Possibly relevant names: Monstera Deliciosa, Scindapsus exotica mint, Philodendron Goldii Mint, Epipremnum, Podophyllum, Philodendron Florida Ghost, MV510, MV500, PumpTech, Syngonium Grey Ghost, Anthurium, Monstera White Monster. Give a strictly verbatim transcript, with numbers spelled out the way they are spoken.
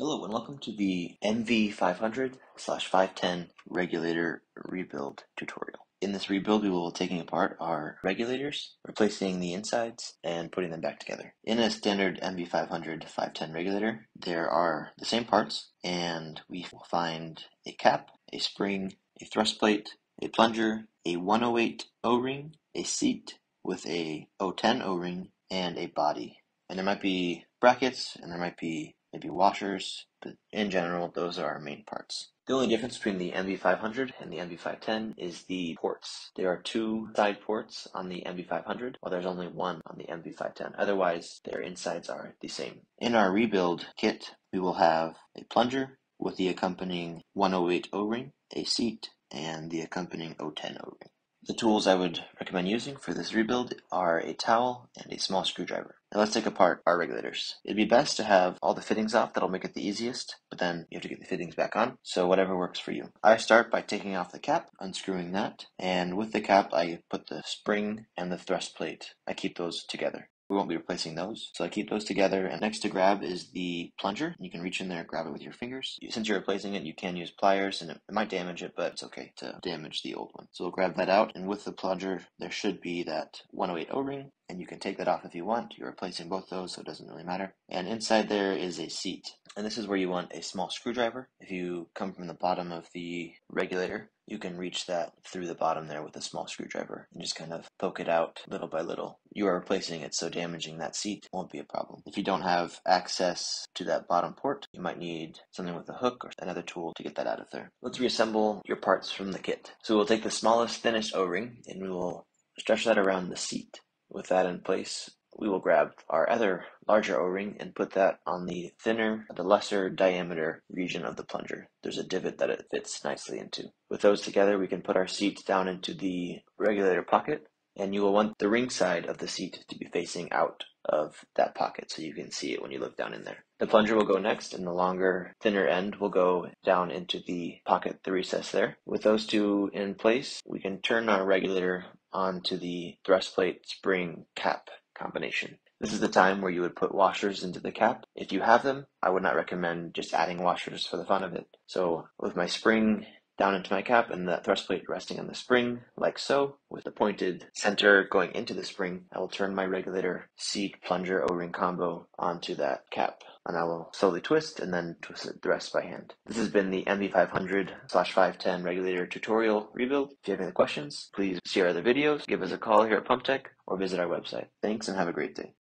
Hello and welcome to the M V five hundred slash five ten regulator rebuild tutorial. In this rebuild we will be taking apart our regulators, replacing the insides, and putting them back together. In a standard M V five hundred five ten regulator there are the same parts, and we will find a cap, a spring, a thrust plate, a plunger, a one oh eight O-ring, a seat with a oh ten O-ring, and a body. And there might be brackets, and there might be maybe washers, but in general, those are our main parts. The only difference between the M V five hundred and the M V five ten is the ports. There are two side ports on the M V five hundred, while there's only one on the M V five ten. Otherwise, their insides are the same. In our rebuild kit, we will have a plunger with the accompanying one oh eight O-ring, a seat, and the accompanying oh ten O-ring. The tools I would recommend using for this rebuild are a towel and a small screwdriver. Now let's take apart our regulators. It'd be best to have all the fittings off, that'll make it the easiest, but then you have to get the fittings back on, so whatever works for you. I start by taking off the cap, unscrewing that, and with the cap I put the spring and the thrust plate. I keep those together. We won't be replacing those, so I keep those together, and next to grab is the plunger. You can reach in there and grab it with your fingers. Since you're replacing it, you can use pliers, and it might damage it, but it's okay to damage the old one. So we'll grab that out, and with the plunger, there should be that one oh eight O-ring, and you can take that off if you want. You're replacing both those, so it doesn't really matter. And inside there is a seat, and this is where you want a small screwdriver. If you come from the bottom of the regulator, you can reach that through the bottom there with a small screwdriver and just kind of poke it out little by little. You are replacing it, so damaging that seat won't be a problem. If you don't have access to that bottom port, you might need something with a hook or another tool to get that out of there. Let's reassemble your parts from the kit. So we'll take the smallest, thinnest O-ring and we will stretch that around the seat. With that in place, we will grab our other larger O-ring and put that on the thinner, the lesser diameter region of the plunger. There's a divot that it fits nicely into. With those together, we can put our seat down into the regulator pocket, and you will want the ring side of the seat to be facing out of that pocket so you can see it when you look down in there. The plunger will go next, and the longer, thinner end will go down into the pocket, the recess there. With those two in place, we can turn our regulator onto the thrust plate spring cap combination. This is the time where you would put washers into the cap. If you have them, I would not recommend just adding washers for the fun of it. So with my spring down into my cap and the thrust plate resting on the spring, like so, with the pointed center going into the spring, I will turn my regulator seat plunger O-ring combo onto that cap. And I will slowly twist and then twist it the rest by hand. This has been the M V five hundred slash five ten regulator tutorial rebuild. If you have any questions, please see our other videos, give us a call here at PumpTech, or visit our website. Thanks and have a great day.